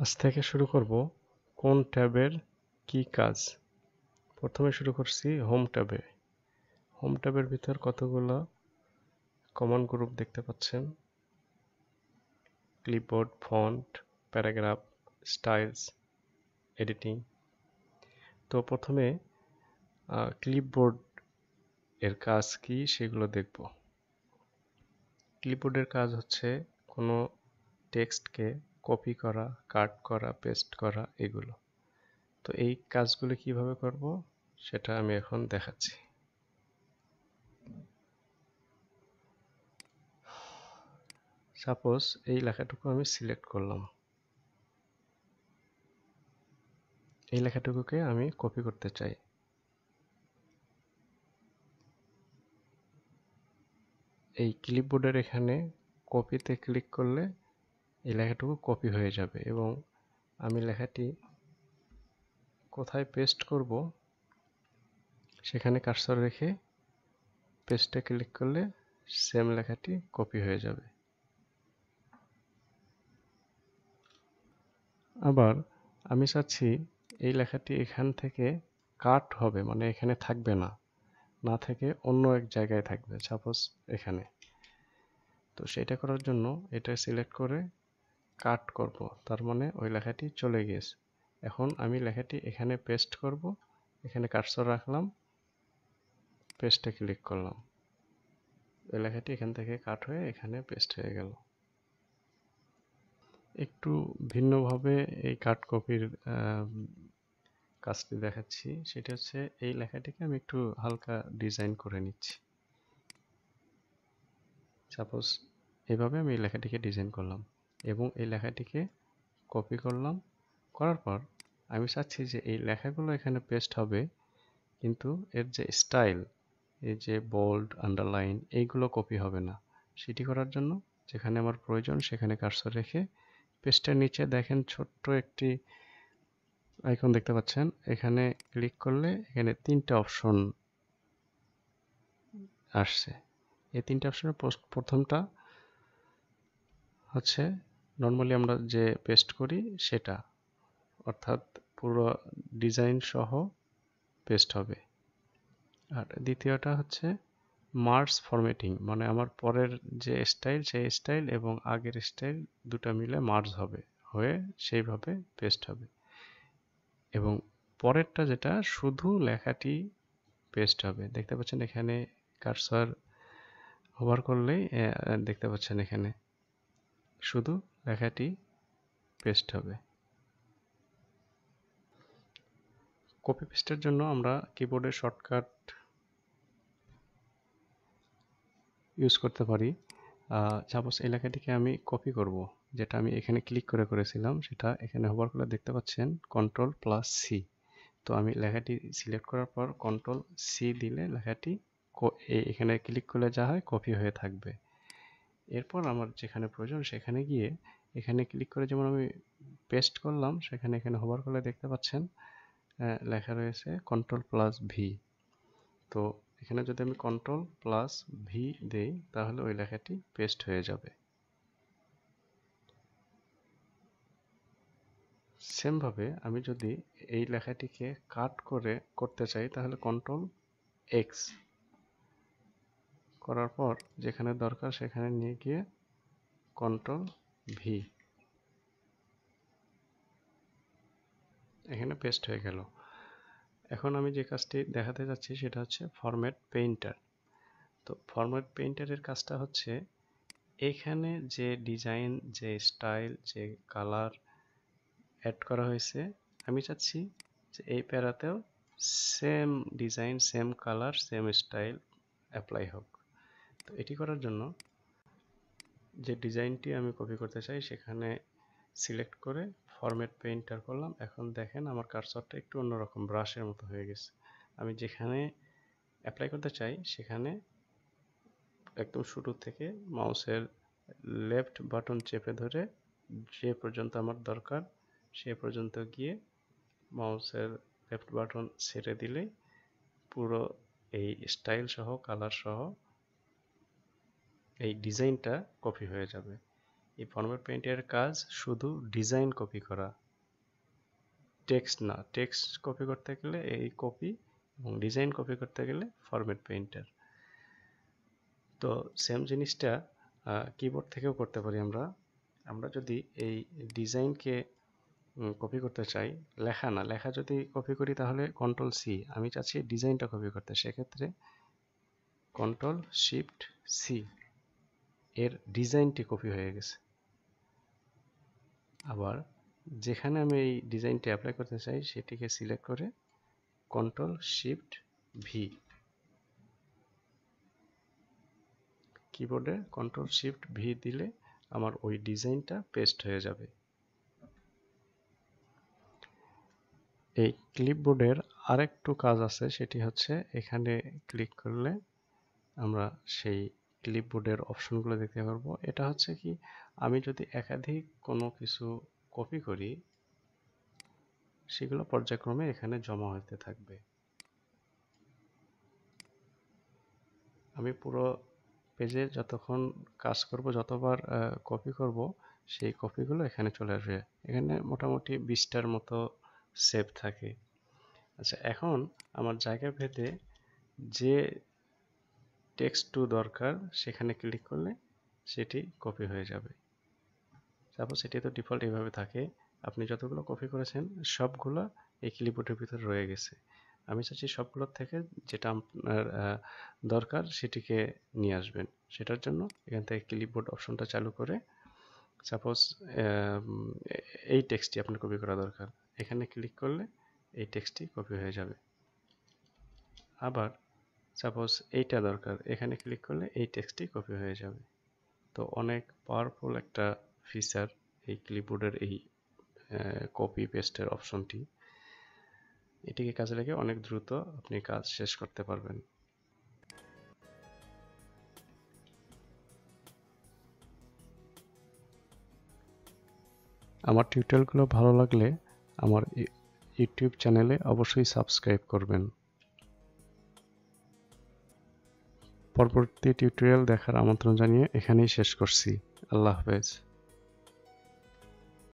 आज थेके शुरू करब कोन टैबेर की काज। प्रथमे शुरू करछि होम टैबे। होम टैबेर भितर कतगुला कमन ग्रुप देखते पाच्छेन, clipboard, font, paragraph, styles, editing. तो प्रथमे क्लिपबोर्ड एर काज कि सेगुलो देखब। क्लिपबोर्डेर काज होच्छे कोनो टेक्स्ट के कॉपी करा, काट करा, पेस्ट करा एगुलो। तो ये काजगुलो किभाबे करबो सेटा आमी एखन देखाच्छि। सपोज ये लेखाटुकु आमी सिलेक्ट करलाम, ये लेखाटुकुके आमी कॉपी करते चाइ। ये क्लिपबोर्डेर एखाने कॉपीते क्लिक करले এই লেখাটুকু কপি হয়ে যাবে এবং আমি লেখাটি কোথায় পেস্ট করব সেখানে কার্সর রেখে পেস্টে ক্লিক করলে সেম লেখাটি কপি হয়ে যাবে। আবার আমি চাচ্ছি এই লেখাটি এখান থেকে কাট হবে, মানে এখানে থাকবে না, না থেকে অন্য এক জায়গায় থাকবে, সাপোজ এখানে। তো সেটা করার জন্য এটা সিলেক্ট করে काट करब, तार माने ओई लेखाटी चले गेछे। एखन आमी लेखाटी एखाने पेस्ट करब, एखाने कार्सर राखलाम, पेस्टे क्लिक करलाम, ओई लेखाटी एखान थेके काट हये एखाने पेस्ट हये गेल। एकटु भिन्नभावे एई काट कपिर काजटी देखाच्छि, सेटा हच्छे एई लेखाटिके आमी एकटु हालका डिजाइन करे निच्छि। सापोज एइभाবে आमी एई लेखाटिके डिजाइन करलाम এবং এই লেখাটিকে কপি করলাম। করার পর আমি চাচ্ছি যে এই লেখাগুলো এখানে পেস্ট হবে, কিন্তু এর যে স্টাইল, এই যে বোল্ড, আন্ডারলাইন, এইগুলো কপি হবে না। সেটি করার জন্য যেখানে আমার প্রয়োজন সেখানে কার্সর রেখে পেস্টের নিচে দেখেন ছোট্ট একটি আইকন দেখতে পাচ্ছেন, এখানে ক্লিক করলে এখানে তিনটা অপশন আসছে। এই তিনটা অপশনের প্রথমটা হচ্ছে নরমালি আমরা যে পেস্ট করি সেটা, অর্থাৎ পুরো ডিজাইন সহ পেস্ট হবে। আর দ্বিতীয়টা হচ্ছে মার্জ ফরম্যাটিং, মানে আমার পরের যে স্টাইল সেই স্টাইল এবং আগের স্টাইল দুটো মিলে মার্জ হবে, হয়ে সেইভাবে পেস্ট হবে। এবং পরেরটা যেটা শুধু লেখাটি পেস্ট হবে, দেখতে পাচ্ছেন এখানে কার্সর হোভার করলেই দেখতে পাচ্ছেন এখানে শুধু লেখাটি পেস্ট হবে। কপি পেস্টের জন্য আমরা কিবোর্ডে শর্টকাট ইউজ করতে পারি। সাপোজ এই লেখাটিকে আমি কপি করব, যেটা আমি এখানে ক্লিক করে করেছিলাম সেটা এখানে হোভার করে দেখতে পাচ্ছেন কন্ট্রোল+C। তো আমি লেখাটি সিলেক্ট করার পর কন্ট্রোল+C দিলে লেখাটি এখানে ক্লিক করলে যা হয় কপি হয়ে থাকবে। এরপর আমার যেখানে প্রয়োজন সেখানে গিয়ে এখানে ক্লিক করে যেমন আমি পেস্ট করলাম, সেখানে এখানে হোভার করলে দেখতে পাচ্ছেন লেখা রয়েছে কন্ট্রোল+V। তো এখানে যদি আমি কন্ট্রোল+V দেই তাহলে ওই লেখাটি পেস্ট হয়ে যাবে। সেমভাবে আমি যদি এই লেখাটিকে কাট করে করতে চাই তাহলে কন্ট্রোল+X করার পর যেখানে দরকার সেখানে নিয়ে গিয়ে কন্ট্রোল+V এখানে পেস্ট হয়ে গেল। এখন আমি যে কাজটি দেখাতে যাচ্ছি সেটা হচ্ছে ফরম্যাট পেইন্টার। তো ফরম্যাট পেইন্টারের কাজটা হচ্ছে এখানে যে ডিজাইন, যে স্টাইল, যে কালার অ্যাড করা হয়েছে, আমি চাচ্ছি যে এই প্যারাতেও same design, same colour, same style apply হোক। তো এটি করার জন্য যে ডিজাইনটি আমি কপি করতে চাই সেখানে সিলেক্ট করে ফরম্যাট পেইন্টার করলাম। এখন দেখেন আমার কার্সরটা একটু অন্যরকম ব্রাশের মতো হয়ে গেছে। আমি যেখানে অ্যাপ্লাই করতে চাই সেখানে একদম শুরু থেকে মাউসের লেফট বাটন চেপে ধরে যে পর্যন্ত আমার দরকার সে পর্যন্ত গিয়ে মাউসের লেফট বাটন ছেড়ে দিলেই পুরো এই স্টাইল সহ, কালার সহ এই ডিজাইনটা কপি হয়ে যাবে। এই ফরম্যাট পেইন্টের কাজ শুধু ডিজাইন কপি করা, টেক্সট না। টেক্সট কপি করতে গেলে এই কপি এবং ডিজাইন কপি করতে গেলে ফরম্যাট পেইন্টার। তো সেম জিনিসটা কিবোর্ড থেকেও করতে পারি আমরা। আমরা যদি এই ডিজাইনকে কপি করতে চাই, লেখা না, লেখা যদি কপি করি তাহলে কন্ট্রোল সি, আমি চাচ্ছি ডিজাইনটা কপি করতে, সেক্ষেত্রে কন্ট্রোল শিফট সি, এর ডিজাইনটি কপি হয়ে গেছে। আবার যেখানে আমি এই ডিজাইনটি অ্যাপ্লাই করতে চাই সেটিকে সিলেক্ট করে কন্ট্রোল শিফট ভি, কিবোর্ডে কন্ট্রোল শিফট ভি দিলে আমার ওই ডিজাইনটা পেস্ট হয়ে যাবে। এই ক্লিপবোর্ডের আরেকটু কাজ আছে, সেটি হচ্ছে এখানে ক্লিক করলে আমরা সেই ক্লিপবোর্ডের অপশনগুলো দেখতে পারবো। এটা হচ্ছে কি, আমি যদি একাধিক কোনো কিছু কপি করি সেগুলো পর্যায়ক্রমে এখানে জমা হতে থাকবে। আমি পুরো পেজে যতক্ষণ কাজ করব, যতবার কপি করব, সেই কপিগুলো এখানে চলে আসবে। এখানে মোটামুটি 20টার মতো সেভ থাকে। আচ্ছা, এখন আমার জায়গা ভেদে যে টেক্সট টু দরকার সেখানে ক্লিক করলে সেটি কপি হয়ে যাবে। তারপর সেটি তো ডিফল্ট এইভাবে থাকে, আপনি যতগুলো কপি করেছেন সবগুলো এই ক্লিপবোর্ডের ভিতরে রয়ে গেছে। আমি চাচ্ছি সবগুলোর থেকে যেটা আপনার দরকার সেটিকে নিয়ে আসবেন। সেটার জন্য এখান থেকে ক্লিপবোর্ড অপশনটা চালু করে সাপোজ এই টেক্সটটি আপনার কপি করা দরকার, এখানে ক্লিক করলে এই টেক্সটটি কপি হয়ে যাবে। আবার সাপোজ এইটা দরকার, এখানে ক্লিক করলে এই টেক্সটটি কপি হয়ে যাবে। তো অনেক পাওয়ারফুল একটা ফিচার এই ক্লিপবোর্ডের এই কপি পেস্টের অপশনটি। এটিকে কাজে লাগিয়ে অনেক দ্রুত আপনি কাজ শেষ করতে পারবেন। আমার টিউটোরিয়ালগুলো ভালো লাগলে আমার ইউটিউব চ্যানেলে অবশ্যই সাবস্ক্রাইব করবেন। পরবর্তী টিউটোরিয়াল দেখার আমন্ত্রণ জানিয়ে এখানেই শেষ করছি। আল্লাহ হাফেজ।